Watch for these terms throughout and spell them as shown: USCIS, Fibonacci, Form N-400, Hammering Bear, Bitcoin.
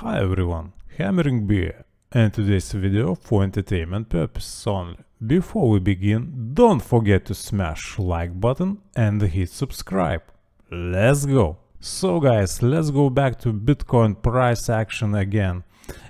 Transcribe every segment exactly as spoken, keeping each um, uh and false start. Hi everyone, Hammering Bear, and today's video for entertainment purposes only. Before we begin, don't forget to smash like button and hit subscribe. Let's go! So guys, let's go back to Bitcoin price action again.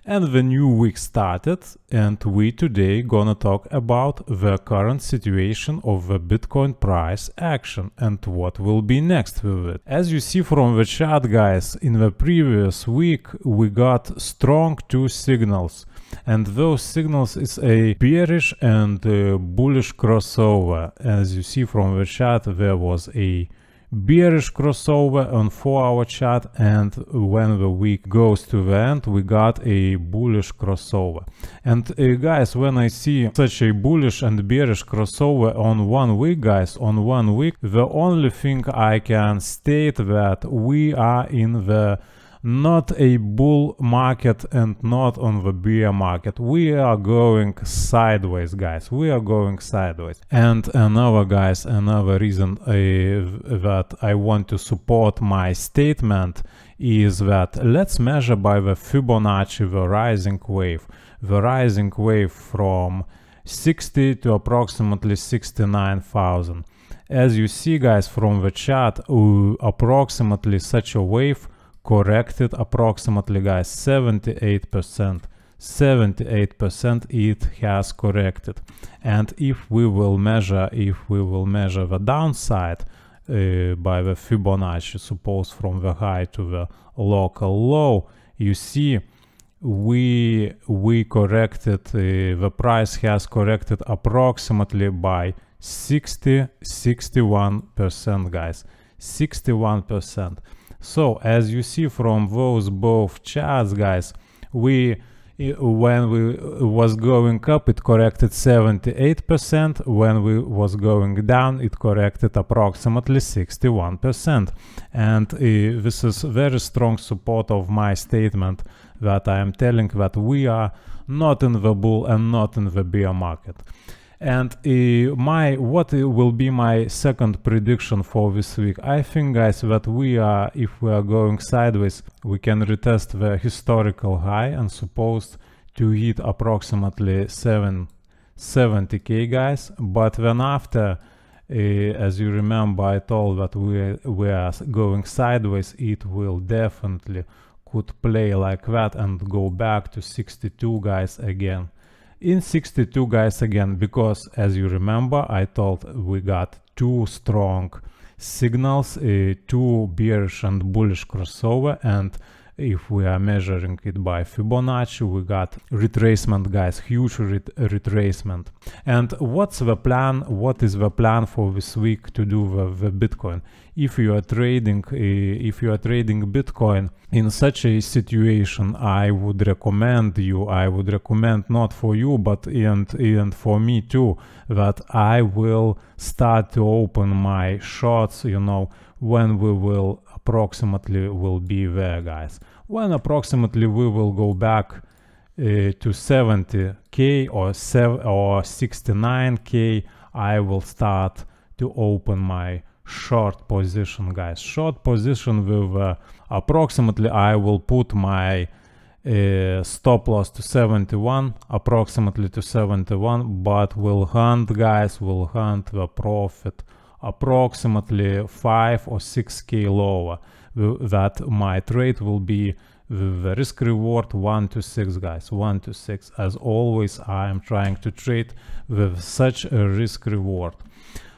And the new week started, and we today gonna talk about the current situation of the Bitcoin price action and what will be next with it. As you see from the chart, guys, in the previous week we got strong two signals, and those signals is a bearish and a bullish crossover. As you see from the chart, there was a bearish crossover on four hour chart, and when the week goes to the end we got a bullish crossover. And uh, guys, when I see such a bullish and bearish crossover on one week, guys, on one week, the only thing I can state that we are in the not a bull market and not on the bear market. We are going sideways, guys, we are going sideways. And another, guys, another reason uh, that I want to support my statement is that let's measure by the Fibonacci the rising wave, the rising wave from sixty to approximately sixty-nine thousand. As you see, guys, from the chart, uh, approximately such a wave corrected approximately, guys, seventy-eight percent. seventy-eight percent it has corrected. And if we will measure, if we will measure the downside uh, by the Fibonacci, suppose from the high to the local low, you see we we corrected uh, the price has corrected approximately by sixty, sixty-one percent, guys, sixty-one percent. So as you see from those both charts, guys, we when we was going up it corrected seventy-eight percent, when we was going down it corrected approximately sixty-one percent. And uh, this is very strong support of my statement that I am telling that we are not in the bull and not in the bear market. And uh, my what will be my second prediction for this week? I think, guys, that we are, if we are going sideways, we can retest the historical high and supposed to hit approximately seven seventy K, guys. But then after, uh, as you remember, I told that we we are going sideways. It will definitely could play like that and go back to sixty-two, guys, again. In sixty-two, guys, again, because as you remember, I told we got two strong signals, uh, two bearish and bullish crossover, and if we are measuring it by Fibonacci, we got retracement, guys, huge ret retracement. And what's the plan? What is the plan for this week to do with, with Bitcoin? If you are trading, uh, if you are trading Bitcoin in such a situation, I would recommend you. I would recommend not for you, but and and for me too, that I will start to open my shorts, you know, when we will approximately will be there, guys, when approximately we will go back uh, to seventy K or sixty-nine K, I will start to open my short position, guys, short position with uh, approximately I will put my uh, stop loss to seventy-one, approximately to seventy-one, but we'll hunt, guys, we'll hunt the profit approximately five or six K lower. That my trade will be the risk reward one to six, guys, one to six. As always, I am trying to trade with such a risk reward.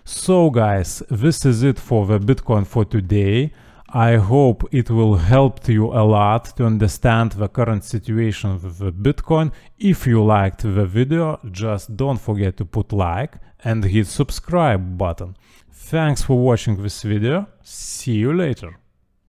So guys, this is it for the Bitcoin for today. I hope it will help you a lot to understand the current situation with the Bitcoin. If you liked the video, just don't forget to put like and hit subscribe button. Thanks for watching this video. See you later.